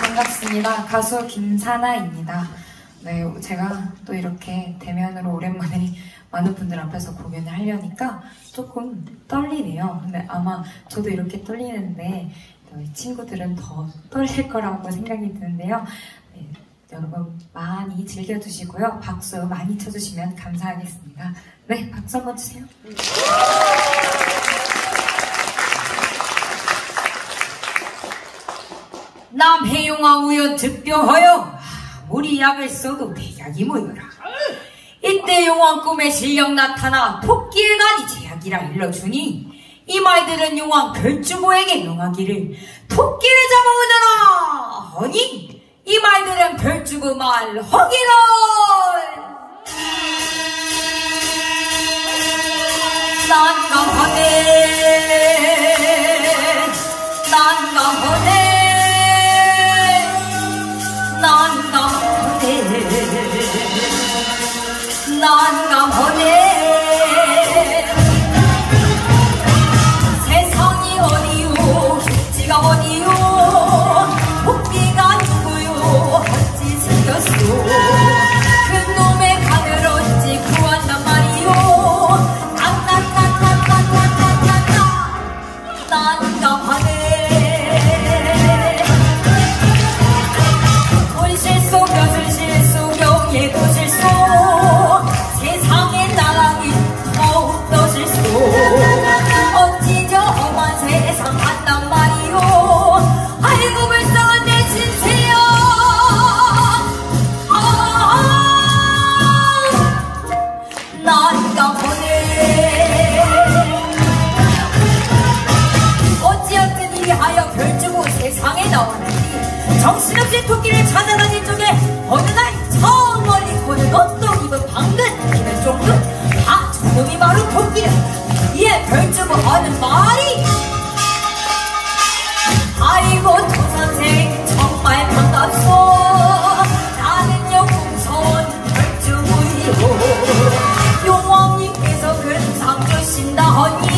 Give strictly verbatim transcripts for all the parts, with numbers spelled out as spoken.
반갑습니다. 가수 김산하입니다. 네, 제가 또 이렇게 대면으로 오랜만에 많은 분들 앞에서 공연을 하려니까 조금 떨리네요. 근데 아마 저도 이렇게 떨리는데 저희 친구들은 더 떨릴 거라고 생각이 드는데요. 네, 여러분 많이 즐겨주시고요. 박수 많이 쳐주시면 감사하겠습니다. 네, 박수 한번 주세요. 남해용화 우연 특별하여 아무리 약을 써도 대약이 모여라. 이때 용왕 꿈에 실력 나타나 토끼의 난이 제약이라 일러주니 이 말들은 용왕 별주부에게 명하기를 토끼를 잡아오너라 허니 이 말들은 별주부 말 허기라. 난감하네 난감하네 난감하네 세상이 어디요 지가 어디요 토끼가 누구요 어찌 생겼소 그놈의 간을 어찌 구한단 말이요 난감하네 난감하네 온실 속여줄 실속 영예도 실속 정신없이 토끼를 찾아다닌 쪽에 어느 날 저 멀리 고는 어떤 입은 방긋 기는 쫑긋 아 저놈이 바로 토끼는 이에 별주부 하는 말이 아이고 조선생 정말 반갑소 나는요 공손 별주부이고 용왕님께서 근상 주신다 허니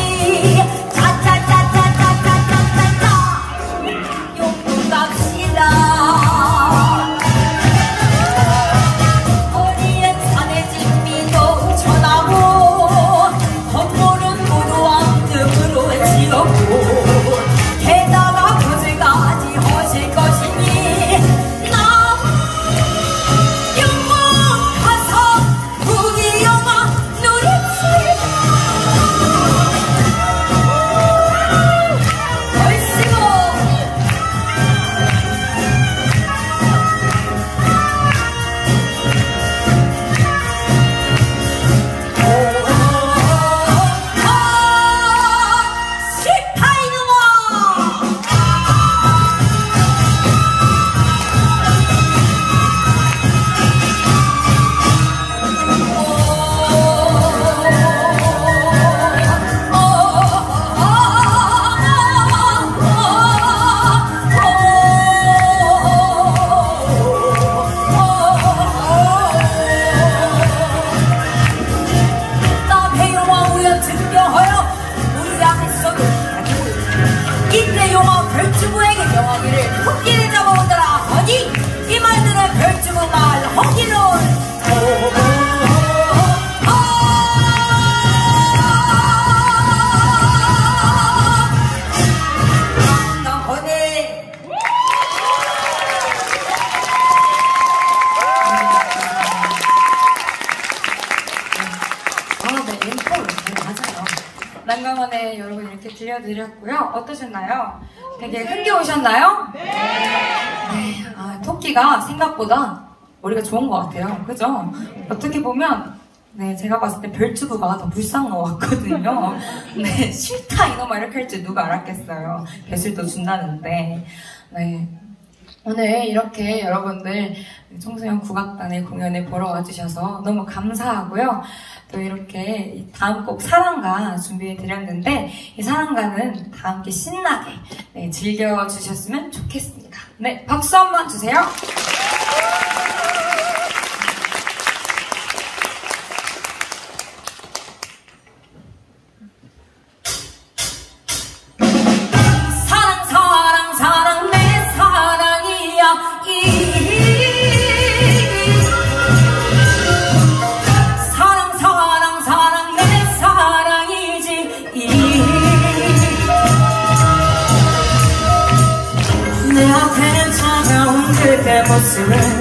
난감하네 여러분 이렇게 들려드렸고요. 어떠셨나요? 되게 흥겨우셨나요? 네! 네. 아, 토끼가 생각보다 머리가 좋은 것 같아요. 그죠? 어떻게 보면 네 제가 봤을 때 별주부가 더 불쌍한 것 같거든요. 네, 싫다 이놈아 이렇게 할 줄 누가 알았겠어요. 배술도 준다는데 네 오늘 이렇게 여러분들 청소년 국악단의 공연을 보러 와주셔서 너무 감사하고요. 또 이렇게 다음 곡 사랑가 준비해드렸는데 이 사랑가는 다 함께 신나게 네, 즐겨주셨으면 좋겠습니다. 네, 박수 한번 주세요. 사랑 사랑 사랑 내 사랑이야 Surrender.